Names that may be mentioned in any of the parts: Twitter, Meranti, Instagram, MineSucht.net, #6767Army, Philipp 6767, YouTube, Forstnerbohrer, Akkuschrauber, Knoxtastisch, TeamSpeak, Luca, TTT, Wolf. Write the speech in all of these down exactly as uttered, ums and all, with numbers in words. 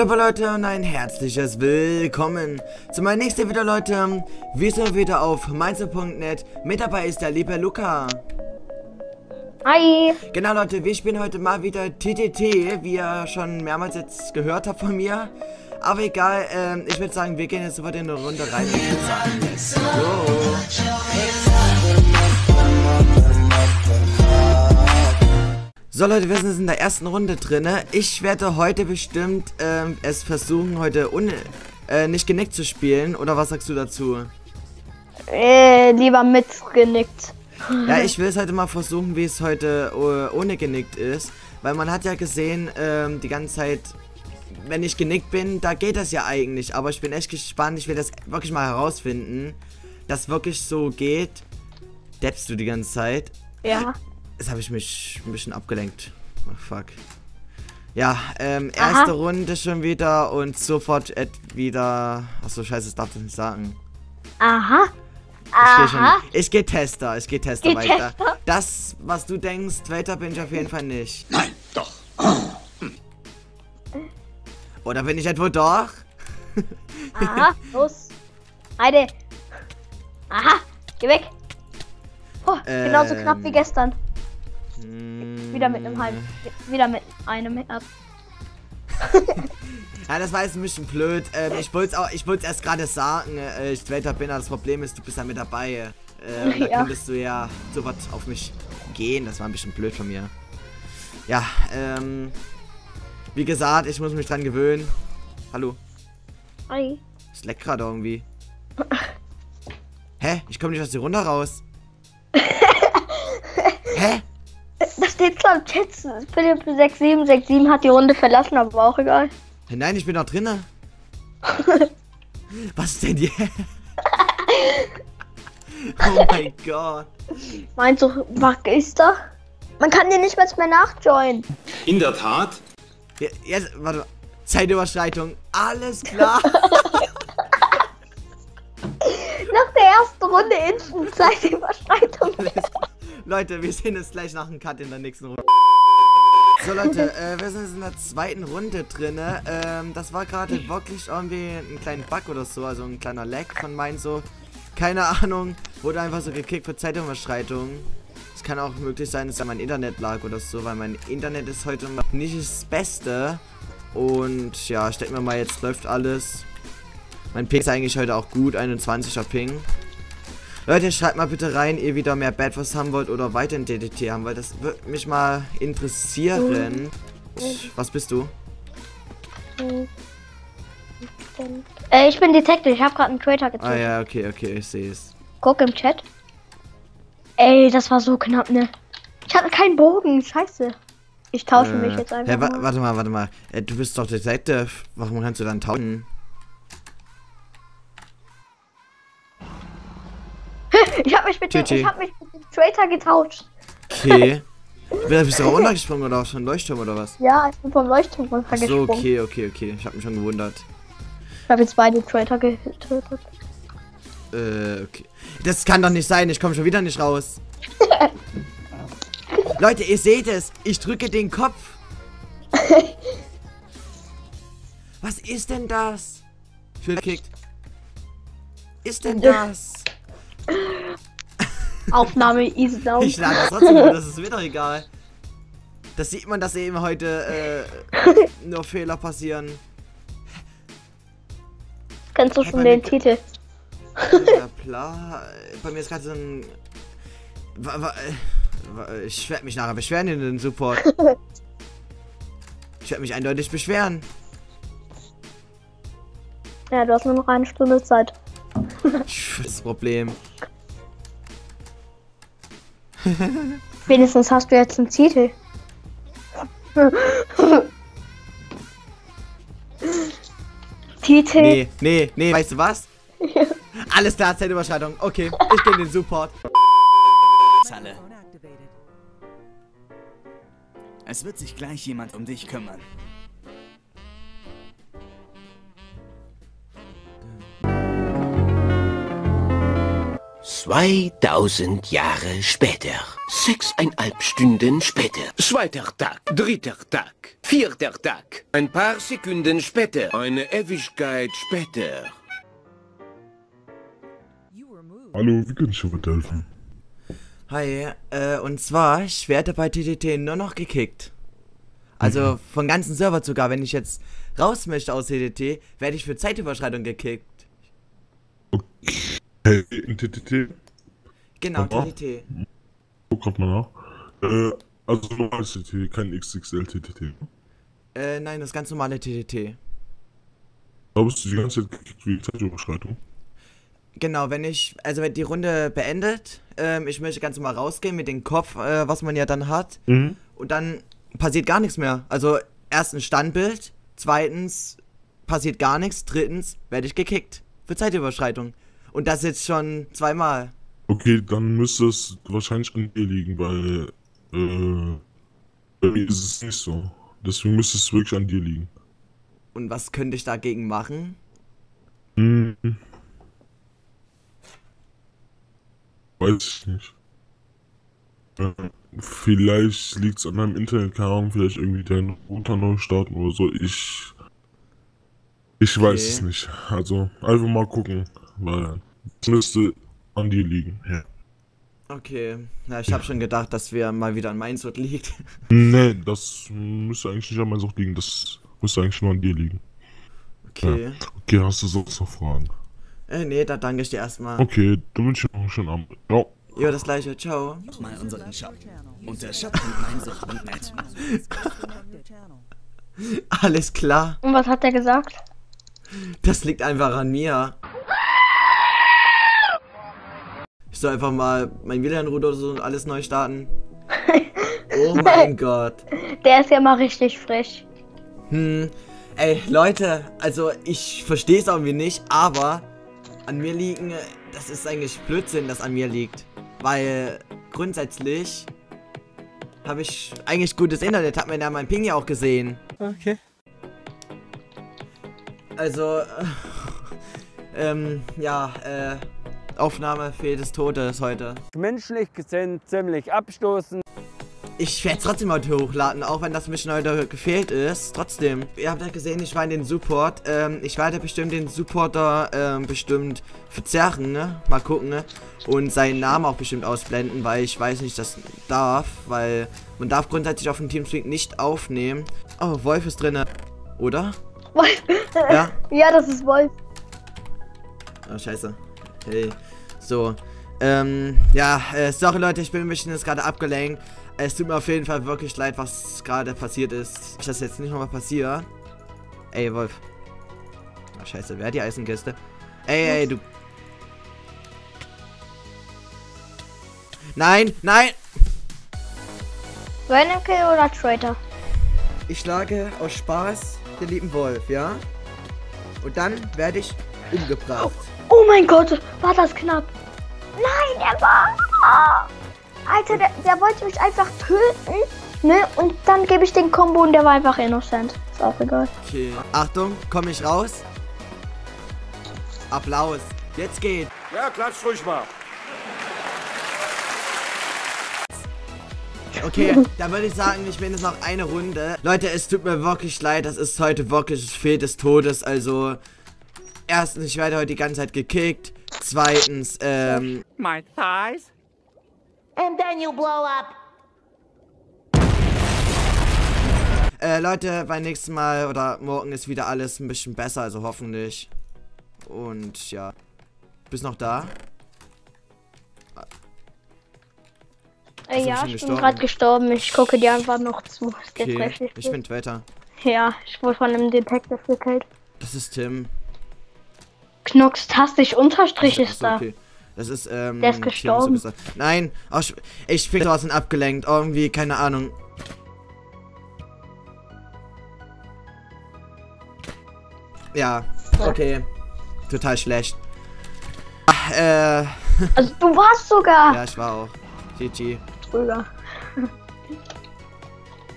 Hallo Leute und ein herzliches Willkommen zu meinem nächsten Video, Leute. Wir sind wieder auf MineSucht punkt net. Mit dabei ist der liebe Luca. Hi. Genau, Leute, wir spielen heute mal wieder T T T, wie ihr schon mehrmals jetzt gehört habt von mir. Aber egal, ähm, ich würde sagen, wir gehen jetzt über eine Runde rein. So. So Leute, wir sind jetzt in der ersten Runde drin. Ich werde heute bestimmt ähm, es versuchen, heute un äh, nicht genickt zu spielen. Oder was sagst du dazu? Äh, lieber mit genickt. Ja, ich will es heute mal versuchen, wie es heute uh, ohne genickt ist. Weil man hat ja gesehen, ähm, die ganze Zeit, wenn ich genickt bin, da geht das ja eigentlich. Aber ich bin echt gespannt. Ich will das wirklich mal herausfinden, dass es wirklich so geht. Deppst du die ganze Zeit? Ja. Jetzt habe ich mich ein bisschen abgelenkt. Oh, fuck. Ja, ähm, erste Aha. Runde schon wieder und sofort wieder... Achso, scheiße, das darf ich nicht sagen. Aha. Aha. Ich gehe schon... Ich gehe Tester, ich gehe Tester weiter. Tester? Das, was du denkst, weiter bin ich auf jeden Fall nicht. Nein, doch. Oder bin ich etwa doch? Aha, los. Heide. Aha, geh weg. Oh, ähm, genauso knapp wie gestern. Wieder mit einem halben. Wieder mit einem ab. Ja, das war jetzt ein bisschen blöd. Ähm, ich wollte es erst gerade sagen. Äh, ich zweiter bin, das Problem ist, du bist ja mit dabei. Äh, da ja. Könntest du ja sowas auf mich gehen. Das war ein bisschen blöd von mir. Ja, ähm. Wie gesagt, ich muss mich dran gewöhnen. Hallo. Hi. Ich leck gerade irgendwie. Hä? Ich komme nicht aus der Runde raus. Hä? Das steht klar im Chat. Philipp sechs sieben sechs sieben hat die Runde verlassen, aber auch egal. Nein, ich bin noch drinnen. Was denn jetzt? Oh mein Gott. Meinst du, was ist da? Man kann dir nicht mehr, mehr nachjoinen. In der Tat. Ja, jetzt, warte mal. Zeitüberschreitung. Alles klar. Nach der ersten Runde Instant Zeitüberschreitung. Leute, wir sehen uns gleich nach dem Cut in der nächsten Runde. So Leute, äh, wir sind jetzt in der zweiten Runde drin. Ähm, das war gerade wirklich irgendwie ein kleiner Bug oder so, also ein kleiner Lag von meinen so. Keine Ahnung, wurde einfach so gekickt für Zeitüberschreitung. Es kann auch möglich sein, dass mein Internet lag oder so, weil mein Internet ist heute nicht das Beste. Und ja, ich denke mir mal, jetzt läuft alles. Mein Ping ist eigentlich heute auch gut, einundzwanziger Ping. Leute, schreibt mal bitte rein, ihr wieder mehr Bad Wars haben wollt oder weiter in T T T haben wollt. Das würde mich mal interessieren. Was bist du? Äh, ich bin Detective, ich habe gerade einen Traitor gezogen. Ah ja, okay, okay, ich sehe es. Guck im Chat. Ey, das war so knapp, ne? Ich hatte keinen Bogen, scheiße. Ich tausche äh, mich jetzt einfach hey, wa mal. Warte mal, warte mal. Äh, du bist doch Detective, warum kannst du dann tauschen? Ich hab mich mit dem Traitor getauscht. Okay. Bist du auch runtergesprungen oder auf so einen Leuchtturm oder was? Ja, ich bin vom Leuchtturm runtergesprungen. So, okay, okay, okay. Ich hab mich schon gewundert. Ich hab jetzt beide Traitor getötet. Äh, okay. Das kann doch nicht sein. Ich komme schon wieder nicht raus. Leute, ihr seht es. Ich drücke den Kopf. Was ist denn das? Ich werde gekickt. Ist denn das? Aufnahme easy down. Ich lade das trotzdem, das ist wieder egal. Das sieht man, dass eben heute äh, nur Fehler passieren. Kennst du hey, schon den Titel? Ja klar, bei mir ist gerade so ein... Ich werde mich nachher beschweren in den Support. Ich werde mich eindeutig beschweren. Ja, du hast nur noch eine Stunde Zeit. Das Problem. Wenigstens hast du jetzt einen Titel. Titel. Nee, nee, nee. Weißt du was? Ja. Alles klar, Zeitüberschreitung. Okay, ich bin den Support. Zalle. Es wird sich gleich jemand um dich kümmern. zweitausend Jahre später. Sechseinhalb Stunden später. Zweiter Tag, dritter Tag, vierter Tag. Ein paar Sekunden später. Eine Ewigkeit später. Hallo, wie kann ich dir weiterhelfen? Hi, äh, und zwar, ich werde bei T T T nur noch gekickt. Also mhm. Von ganzen Server sogar, wenn ich jetzt raus möchte aus T T T, werde ich für Zeitüberschreitung gekickt. Okay, in T T T? Genau, T T T. Guck grad mal nach. Äh, also normales T T T, kein X X L T T T. Äh, nein, das ganz normale T T T. Da bist du die ganze Zeit gekickt für die Zeitüberschreitung? Genau, wenn ich, also wenn die Runde beendet, ähm, ich möchte ganz normal rausgehen mit dem Kopf, äh, was man ja dann hat. Mhm. Und dann passiert gar nichts mehr. Also erstens Standbild, zweitens passiert gar nichts, drittens werde ich gekickt für Zeitüberschreitung. Und das jetzt schon zweimal. Okay, dann müsste es wahrscheinlich an dir liegen, weil äh, bei mir ist es nicht so. Deswegen müsste es wirklich an dir liegen. Und was könnte ich dagegen machen? Mhm. Weiß ich nicht. Äh, vielleicht liegt es an meinem Internet-Kram, vielleicht irgendwie deinen Router neu starten oder so. Ich. Ich okay. weiß es nicht. Also, einfach mal gucken, weil es müsste an dir liegen. Ja. Okay, na, ich habe schon gedacht, dass wir mal wieder an MineSucht liegt. Nee, das müsste eigentlich nicht an MineSucht liegen, das müsste eigentlich nur an dir liegen. Okay. Ja. Okay, hast du sonst noch Fragen? Äh, nee, da danke ich dir erstmal. Okay, du wünschst dir noch einen schönen Abend. Ciao. Jo, das gleiche, ciao. Nochmal unseren Shop. Unter shop punkt minesucht punkt net. Alles klar. Und was hat er gesagt? Das liegt einfach an mir. Ich soll einfach mal mein W L A N-Router so und alles neu starten. Oh mein Gott. Der ist ja mal richtig frisch. Hm, ey, Leute, also ich verstehe es irgendwie nicht, aber an mir liegen, das ist eigentlich Blödsinn, dass an mir liegt. Weil grundsätzlich habe ich eigentlich gutes Internet, hat man ja mein Ping ja auch gesehen. Okay. Also, äh, ähm, ja, äh, Aufnahme Fehl des Todes heute. Menschlich gesehen ziemlich abstoßend. Ich werde es trotzdem heute hochladen, auch wenn das mich heute gefehlt ist. Trotzdem. Ihr habt ja gesehen, ich war in den Support. Ähm, ich werde bestimmt den Supporter ähm, bestimmt verzerren, ne? Mal gucken, ne? Und seinen Namen auch bestimmt ausblenden, weil ich weiß nicht, dass darf. Weil man darf grundsätzlich auf dem Teamspeak nicht aufnehmen. Oh, Wolf ist drin. Oder? Wolf. Ja? Ja, das ist Wolf. Oh, scheiße. Hey. So. Ähm, ja, äh, sorry Leute, ich bin ein bisschen jetzt gerade abgelenkt. Es tut mir auf jeden Fall wirklich leid, was gerade passiert ist. Ich das jetzt nicht nochmal passiert. Ey, Wolf. Ach, scheiße, wer hat die Eisenkiste? Ey, was? Ey, du. Nein, nein! Random Kill oder Traitor? Ich schlage aus Spaß den lieben Wolf, ja? Und dann werde ich umgebracht. Oh, oh mein Gott, war das knapp! Nein, er war... Alter, der, der wollte mich einfach töten, ne? Und dann gebe ich den Combo und der war einfach innocent. Ist auch egal. Okay. Achtung, komm ich raus. Applaus. Jetzt geht's. Ja, klatsch ruhig mal. Okay, dann würde ich sagen, ich bin jetzt noch eine Runde. Leute, es tut mir wirklich leid. Das ist heute wirklich Fehl des Todes. Also, erstens, ich werde heute die ganze Zeit gekickt. Zweitens, ähm... My thighs. And then you blow up. Äh, Leute, beim nächsten Mal oder morgen ist wieder alles ein bisschen besser, also hoffentlich. Und ja. Bist noch da? Äh, ja, ich bin gerade gestorben. Ich gucke dir einfach noch zu. Okay, ich bin Twitter. Ja, ich wurde von einem Detective gekillt. Das ist Tim. Knoxtastisch Unterstrich ist da. Okay. Das ist, ähm... Der ist gestorben. Nein, oh, ich, ich bin draußen abgelenkt. Irgendwie, keine Ahnung. Ja, okay. Total schlecht. Ach, äh... Also du warst sogar... Ja, ich war auch. G G. Drüber.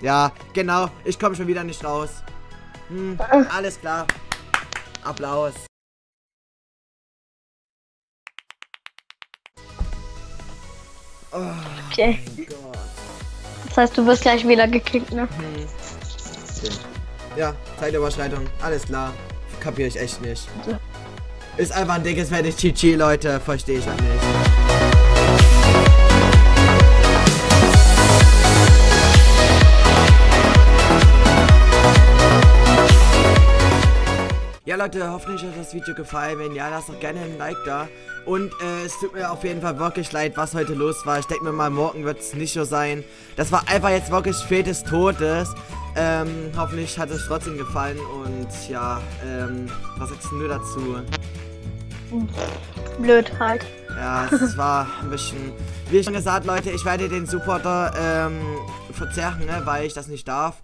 Ja, genau. Ich komme schon wieder nicht raus. Hm, alles klar. Applaus. Oh, okay. Mein Gott. Das heißt, du wirst gleich wieder gekickt, ne? Hm. Okay. Ja, Zeitüberschreitung, alles klar. Kapiere ich echt nicht. Ja. Ist einfach ein dickes fertig Chichi, Leute. Verstehe ich auch nicht. Ja Leute, hoffentlich hat das Video gefallen. Wenn ja, lasst doch gerne ein Like da. Und äh, es tut mir auf jeden Fall wirklich leid, was heute los war. Ich denke mir mal, morgen wird es nicht so sein. Das war einfach jetzt wirklich spät des Todes. Ähm, hoffentlich hat es trotzdem gefallen. Und ja, ähm, was sagst du dazu? Blöd halt. Ja, es war ein bisschen... Wie schon gesagt, Leute, ich werde den Supporter ähm, verzerren, ne, weil ich das nicht darf.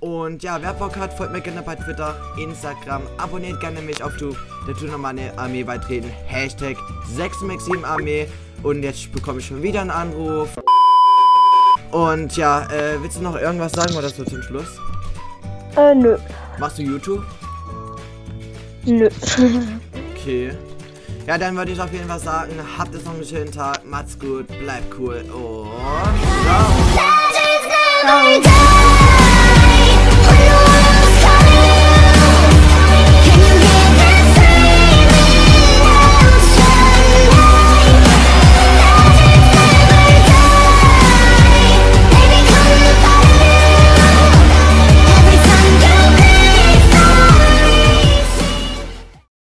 Und ja, wer Bock hat, folgt mir gerne bei Twitter, Instagram, abonniert gerne mich auf YouTube, der tut nochmal eine Armee beitreten, Hashtag sechs Max sieben Armee. Und jetzt bekomme ich schon wieder einen Anruf. Und ja, äh, willst du noch irgendwas sagen oder so zum Schluss? Äh, nö. Machst du YouTube? Nö. Okay. Ja, dann würde ich auf jeden Fall sagen, habt es noch einen schönen Tag, macht's gut, bleibt cool und ciao.